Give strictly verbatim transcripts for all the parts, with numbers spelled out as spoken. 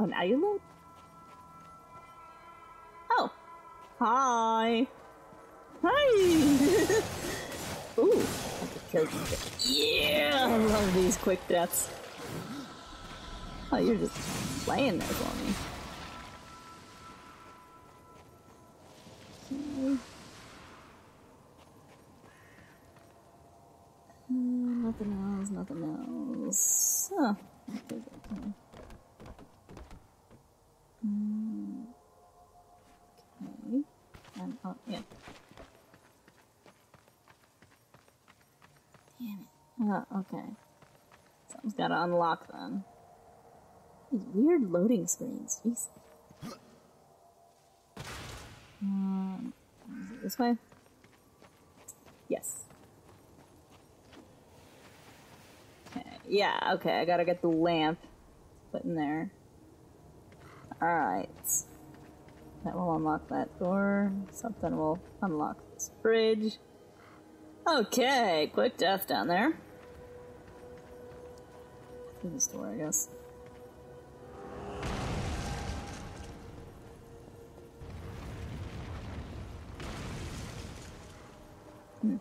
An island? Oh. Hi. Hi. Ooh. I could kill you. Yeah. I love these quick deaths. Oh, you're just laying there for me. Mm, nothing else, nothing else. Huh. Mm, okay. And oh, yeah. Damn it. Oh, okay. Something's gotta unlock them. These weird loading screens. Jeez. Um, is it this way? Yes. Okay. Yeah, okay, I gotta get the lamp put in there. Alright. That will unlock that door. Something will unlock this bridge. Okay, quick death down there. Through this door, I guess. Hmm.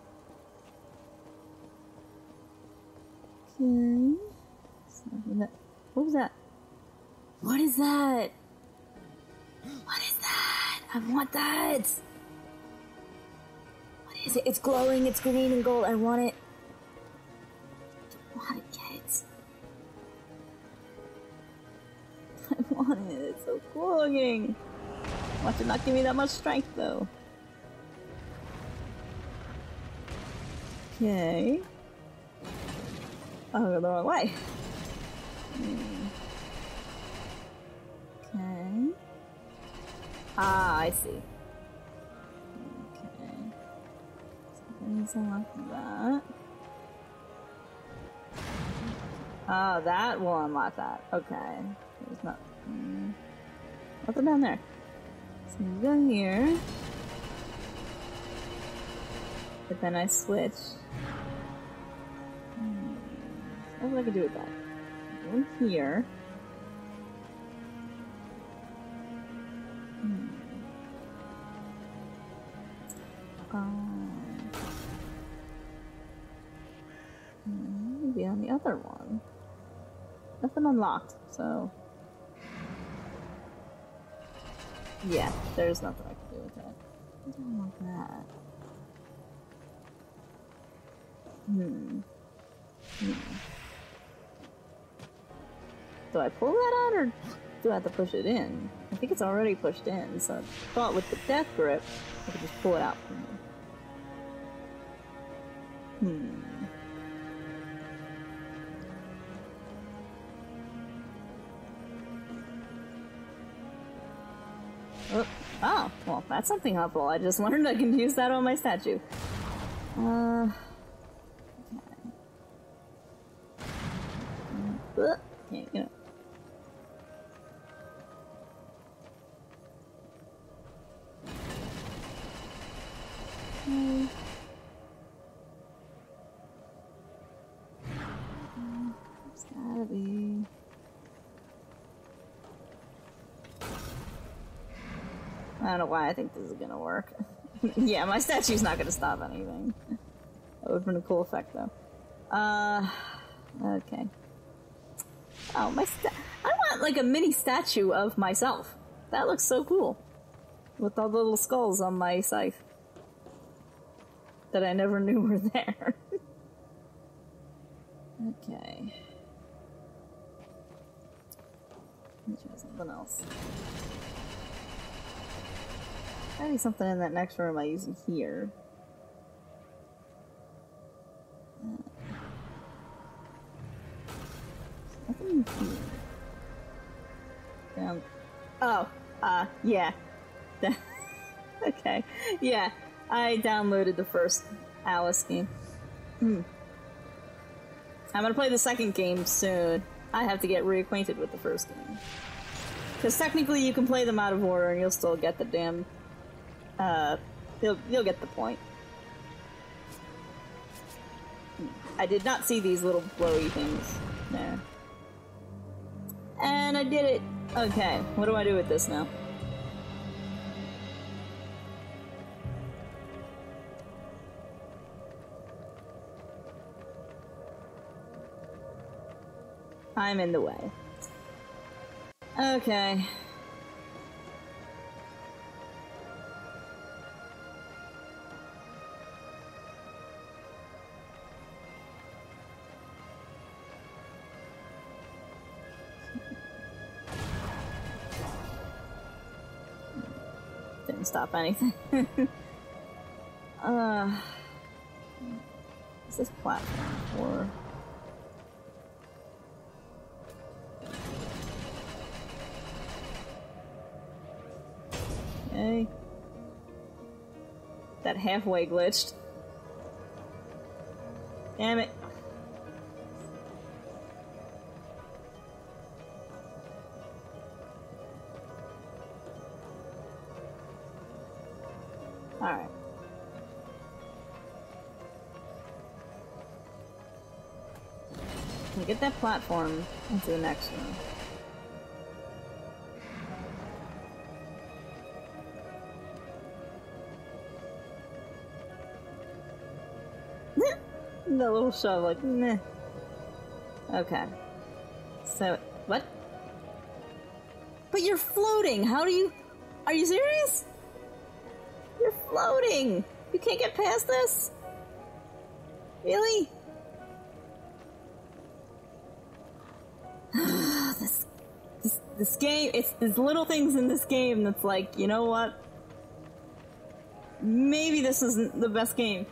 Okay. So that, what was that? What is that? What is that? I want that! What is it? It's glowing, it's green and gold, I want it. I don't know how to get it. I want it, it's so cool looking. Why did it not give me that much strength though? Okay. Oh, the wrong way. Okay. Ah, I see. Okay. So let's unlock that. Oh, that will unlock that. Okay. There's not, mm, nothing down there. So we go here. But then I switch. Hmm. What do I can do with that? Go in here. Hmm. Um. Hmm. Maybe on the other one. Nothing unlocked, so. Yeah, there's nothing I can do with that. I don't want that. Hmm. Hmm. Do I pull that out or do I have to push it in? I think it's already pushed in, so I thought with the death grip, I could just pull it out from here. Hmm. Oh. Oh, well, that's something helpful. I just learned I can use that on my statue. Uh. Can't get it. Mm. Mm. It's gotta be. I don't know why I think this is gonna work. Yeah, my statue's not gonna stop anything. That would've been a cool effect though. Uh, okay. Oh, my sta- I want, like, a mini statue of myself. That looks so cool. With all the little skulls on my scythe. That I never knew were there. Okay. Let me try something else. Maybe something in that next room I used here. Um, oh, uh, yeah. Okay, yeah. I downloaded the first Alice game. Hmm. I'm gonna play the second game soon. I have to get reacquainted with the first game. Because technically you can play them out of order and you'll still get the damn... Uh, you'll, you'll get the point. I did not see these little blowy things there. And I did it! Okay, what do I do with this now? I'm in the way. Okay. Didn't stop anything. uh, is this platform or? That halfway glitched. Damn it. Alright. Can we get that platform into the next one? That little shove, like, meh. Okay. So, what? But you're floating! How do you... Are you serious? You're floating! You can't get past this? Really? this, this... This game... It's there's little things in this game that's like, you know what? Maybe this isn't the best game.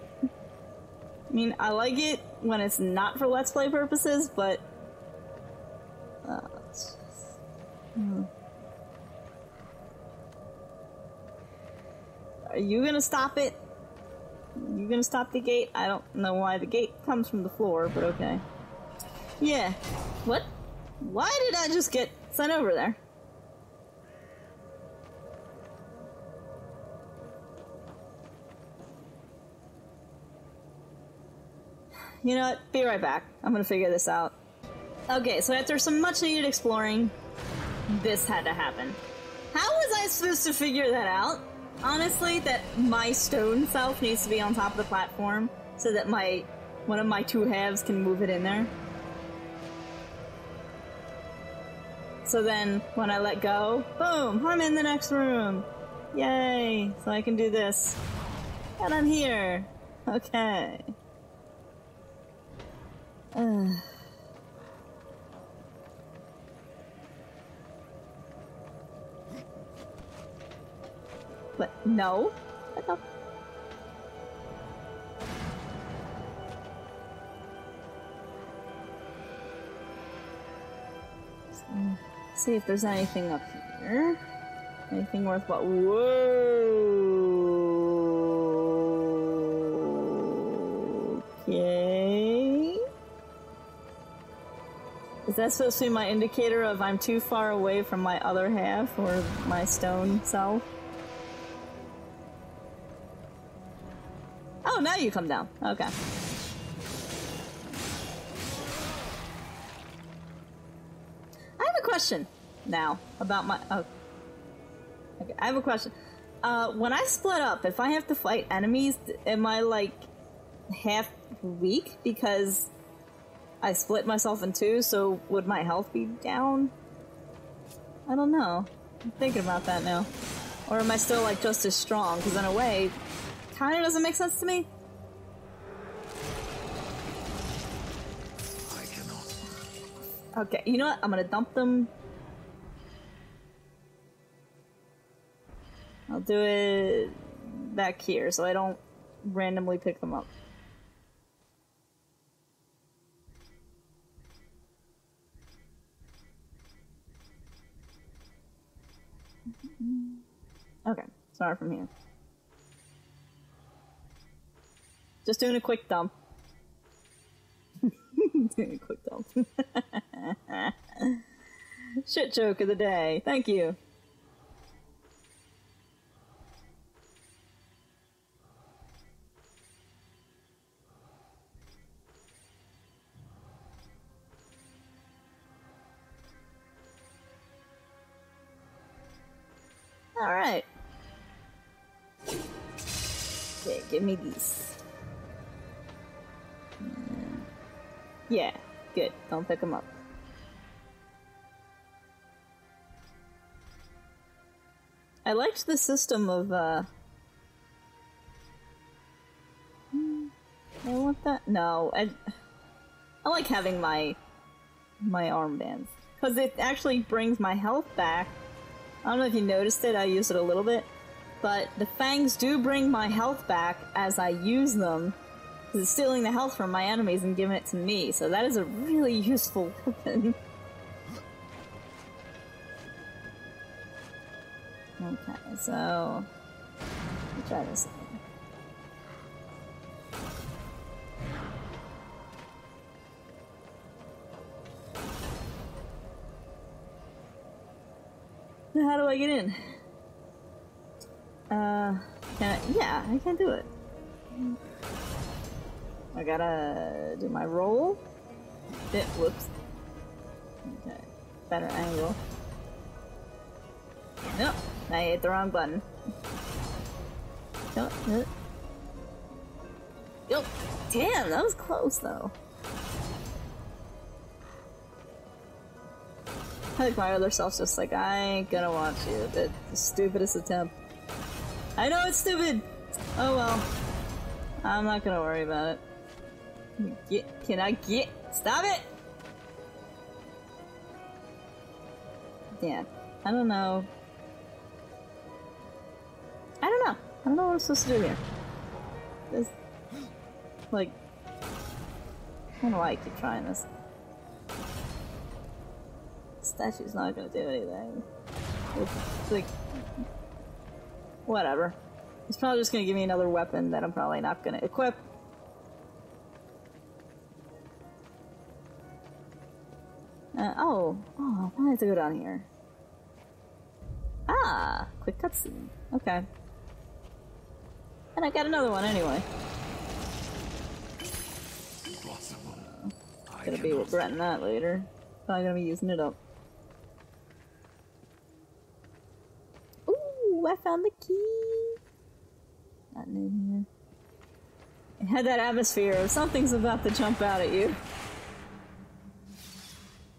I mean, I like it when it's not for Let's Play purposes, but... Uh, it's just... hmm. Are you gonna stop it? Are you gonna stop the gate? I don't know why the gate comes from the floor, but okay. Yeah. What? Why did I just get sent over there? You know what? Be right back. I'm gonna figure this out. Okay, so after some much-needed exploring, this had to happen. How was I supposed to figure that out? Honestly, that my stone self needs to be on top of the platform so that my one of my two halves can move it in there. So then, when I let go, boom! I'm in the next room! Yay! So I can do this. And I'm here! Okay. Uh. But no, what the? See if there's anything up here. Anything worth what? Whoa. Okay. Is that supposed to be my indicator of I'm too far away from my other half, or my stone self? Oh, now you come down. Okay. I have a question now about my... Oh. Okay, I have a question. Uh, when I split up, if I have to fight enemies, am I, like, half weak? Because... I split myself in two, so would my health be down? I don't know. I'm thinking about that now. Or am I still, like, just as strong? Because in a way, kind of doesn't make sense to me. I cannot. Okay, you know what? I'm gonna dump them. I'll do it back here, so I don't randomly pick them up. Okay, start from here. Just doing a quick dump. Doing a quick dump. Shit joke of the day. Thank you. Alright. Okay, give me these. Yeah, good. Don't pick them up. I liked the system of, uh... I want that? No, I... I like having my... my armbands. Because it actually brings my health back. I don't know if you noticed it, I used it a little bit. But the fangs do bring my health back as I use them. Because it's stealing the health from my enemies and giving it to me. So that is a really useful weapon. Okay, so... let me try this again. How do I get in? Uh, can I, yeah, I can't do it. I gotta do my roll. It, whoops. Okay, better angle. Nope, I hit the wrong button. Nope, nope. Yo, damn, that was close though. I think my other self's just like, I ain't gonna watch you. It's the stupidest attempt. I know it's stupid! Oh well. I'm not gonna worry about it. Get, can I get? Stop it! Yeah. I don't know. I don't know. I don't know what I'm supposed to do here. This... like... I don't know why I keep trying this. Statue's not gonna do anything. It's like... whatever. It's probably just gonna give me another weapon that I'm probably not gonna equip. Uh, oh! Oh, I have to go down here. Ah! Quick cutscene. Okay. And I got another one anyway. I'm gonna be regretting that later. Probably gonna be using it up. I found the key! Not in here. It had that atmosphere of something's about to jump out at you.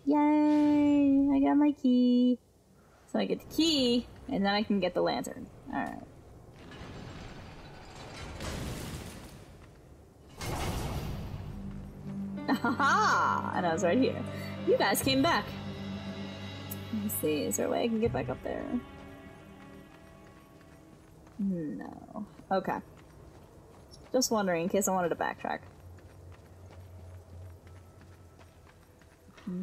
Yay! I got my key! So I get the key, and then I can get the lantern. Alright. Haha! And I was right here. You guys came back! Let me see, is there a way I can get back up there? No. Okay. Just wondering in case I wanted to backtrack.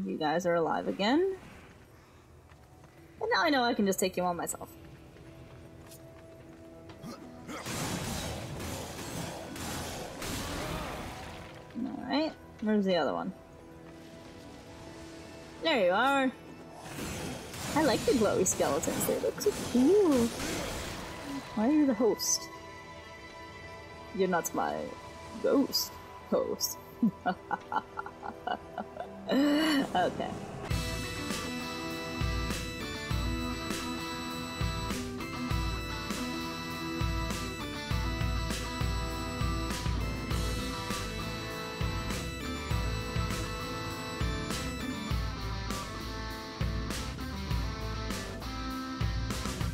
You guys are alive again. And now I know I can just take you on myself. Alright. Where's the other one? There you are. I like the glowy skeletons. They look so cool. Why are you the host? You're not my ghost host. Okay.